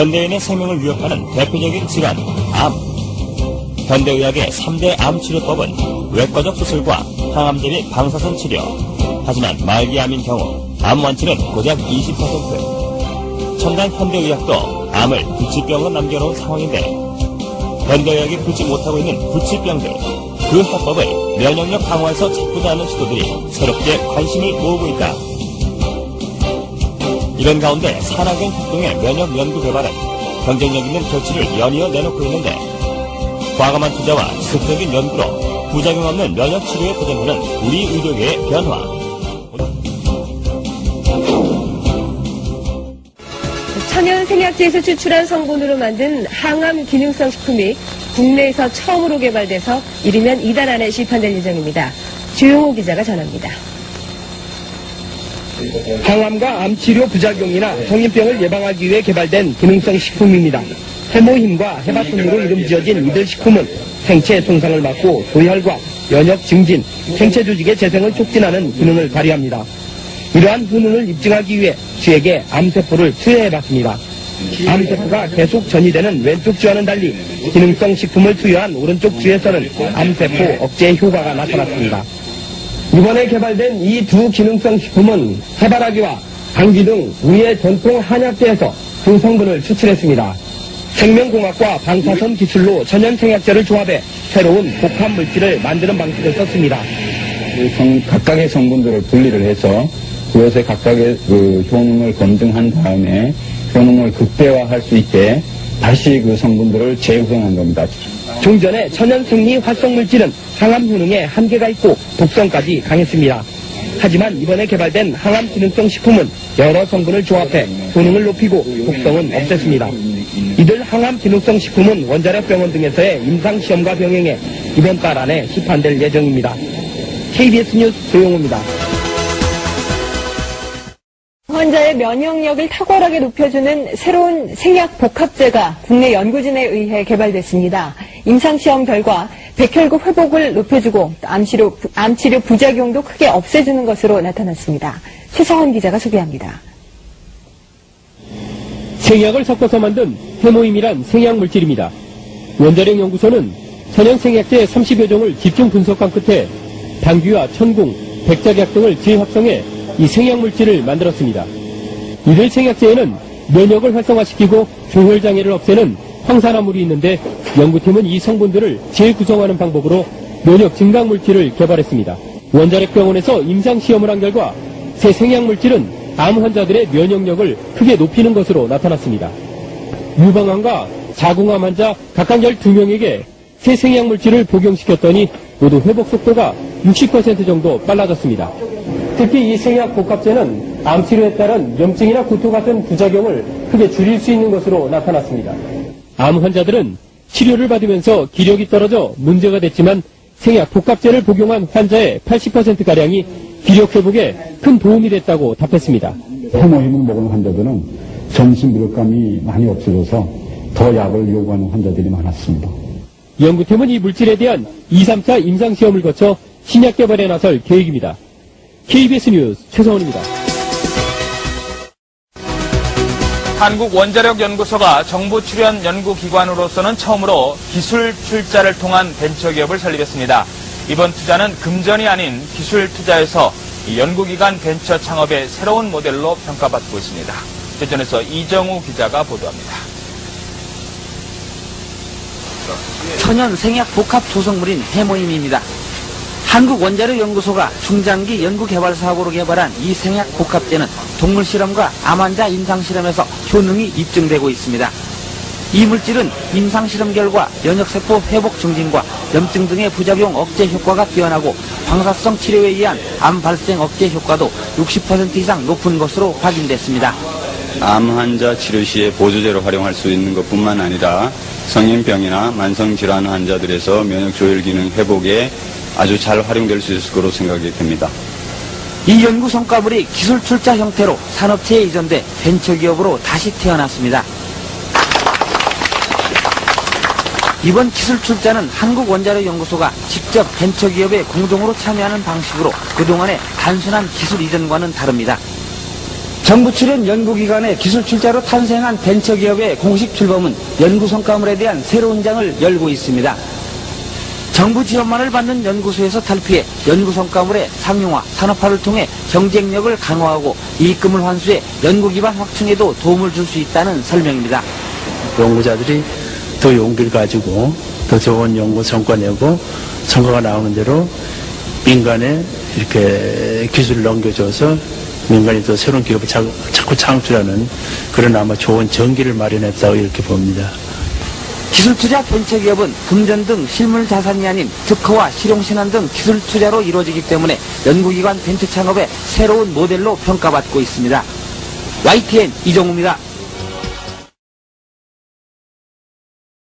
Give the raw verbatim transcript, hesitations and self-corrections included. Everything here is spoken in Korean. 현대인의 생명을 위협하는 대표적인 질환, 암. 현대의학의 삼대 암치료법은 외과적 수술과 항암 대비 방사선 치료. 하지만 말기암인 경우 암 완치는 고작 이십 퍼센트. 첨단 현대의학도 암을 불치병으로 남겨놓은 상황인데 현대의학이 풀지 못하고 있는 불치병들, 그 해법을 면역력 강화에서 찾고자 하는 시도들이 새롭게 관심을 모으고 있다. 이런 가운데 산학연 협동의 면역 연구 개발은 경쟁력 있는 결실을 연이어 내놓고 있는데 과감한 투자와 지속적인 연구로 부작용 없는 면역 치료에 도전하는 우리 의료계의 변화. 천연생약제에서 추출한 성분으로 만든 항암 기능성 식품이 국내에서 처음으로 개발돼서 이르면 이달 안에 시판될 예정입니다. 조용호 기자가 전합니다. 항암과 암치료 부작용이나 성인병을 예방하기 위해 개발된 기능성 식품입니다. 해모힘과 해바순으로 이름 지어진 이들 식품은 생체 손상을 막고 도혈과 면역 증진, 생체 조직의 재생을 촉진하는 기능을 발휘합니다. 이러한 효능을 입증하기 위해 쥐에게 암세포를 투여해봤습니다. 암세포가 계속 전이되는 왼쪽 쥐와는 달리 기능성 식품을 투여한 오른쪽 쥐에서는 암세포 억제 효과가 나타났습니다. 이번에 개발된 이 두 기능성 식품은 해바라기와 당귀 등 우리의 전통 한약재에서 그 성분을 추출했습니다. 생명공학과 방사선 기술로 천연생약제를 조합해 새로운 복합 물질을 만드는 방식을 썼습니다. 각각의 성분들을 분리를 해서 그것의 각각의 그 효능을 검증한 다음에 효능을 극대화할 수 있게 다시 그 성분들을 재구성한 겁니다. 종전에 천연생리 활성물질은 항암 효능에 한계가 있고 독성까지 강했습니다. 하지만 이번에 개발된 항암 기능성 식품은 여러 성분을 조합해 효능을 높이고 독성은 없앴습니다. 이들 항암 기능성 식품은 원자력 병원 등에서의 임상시험과 병행해 이번 달 안에 시판될 예정입니다. 케이비에스 뉴스 조용호입니다. 환자의 면역력을 탁월하게 높여주는 새로운 생약 복합제가 국내 연구진에 의해 개발됐습니다. 임상시험 결과 백혈구 회복을 높여주고 암치료, 암치료 부작용도 크게 없애주는 것으로 나타났습니다. 최성원 기자가 소개합니다. 생약을 섞어서 만든 해모임이란 생약 물질입니다. 원자력 연구소는 천연 생약제 삼십여 종을 집중 분석한 끝에 당귀와 천궁, 백작약 등을 재합성해 이 생약물질을 만들었습니다. 이들 생약제에는 면역을 활성화시키고 조혈장애를 없애는 황산화물이 있는데 연구팀은 이 성분들을 재구성하는 방법으로 면역 증강물질을 개발했습니다. 원자력병원에서 임상시험을 한 결과 새 생약물질은 암 환자들의 면역력을 크게 높이는 것으로 나타났습니다. 유방암과 자궁암 환자 각각 열두 명에게 새 생약물질을 복용시켰더니 모두 회복 속도가 육십 퍼센트 정도 빨라졌습니다. 특히 이 생약 복합제는 암치료에 따른 염증이나 구토 같은 부작용을 크게 줄일 수 있는 것으로 나타났습니다. 암 환자들은 치료를 받으면서 기력이 떨어져 문제가 됐지만 생약 복합제를 복용한 환자의 팔십 퍼센트가량이 기력 회복에 큰 도움이 됐다고 답했습니다. 해모힘을 먹은 환자들은 전신무력감이 많이 없어져서 더 약을 요구하는 환자들이 많았습니다. 연구팀은 이 물질에 대한 이, 삼차 임상시험을 거쳐 신약 개발에 나설 계획입니다. 케이비에스 뉴스 최성원입니다. 한국원자력연구소가 정부 출연 연구기관으로서는 처음으로 기술 출자를 통한 벤처기업을 설립했습니다. 이번 투자는 금전이 아닌 기술 투자에서 연구기관 벤처 창업의 새로운 모델로 평가받고 있습니다. 대전에서 이정우 기자가 보도합니다. 천연 생약 복합 조성물인 해모임입니다. 한국원자력연구소가 중장기 연구개발사업으로 개발한 이 생약 복합제는 동물실험과 암환자 임상실험에서 효능이 입증되고 있습니다. 이 물질은 임상실험 결과 면역세포 회복 증진과 염증 등의 부작용 억제 효과가 뛰어나고 방사성 치료에 의한 암 발생 억제 효과도 육십 퍼센트 이상 높은 것으로 확인됐습니다. 암 환자 치료 시에 보조제로 활용할 수 있는 것뿐만 아니라 성인병이나 만성질환 환자들에서 면역조혈기능 회복에 아주 잘 활용될 수 있을 거로 생각이 됩니다. 이 연구 성과물이 기술 출자 형태로 산업체에 이전돼 벤처기업으로 다시 태어났습니다. 이번 기술 출자는 한국원자력연구소가 직접 벤처기업에 공동으로 참여하는 방식으로 그동안의 단순한 기술 이전과는 다릅니다. 정부 출연 연구기관의 기술출자로 탄생한 벤처기업의 공식 출범은 연구성과물에 대한 새로운 장을 열고 있습니다. 정부 지원만을 받는 연구소에서 탈피해 연구성과물의 상용화, 산업화를 통해 경쟁력을 강화하고 이익금을 환수해 연구기반 확충에도 도움을 줄 수 있다는 설명입니다. 연구자들이 더 용기를 가지고 더 좋은 연구 성과 내고 성과가 나오는 대로 민간에 이렇게 기술을 넘겨줘서 민간이 또 새로운 기업을 자꾸 창출하는 그런 아마 좋은 전기를 마련했다고 이렇게 봅니다. 기술투자 벤처기업은 금전 등 실물자산이 아닌 특허와 실용신안 등 기술투자로 이루어지기 때문에 연구기관 벤처 창업의 새로운 모델로 평가받고 있습니다. 와이티엔 이정우입니다.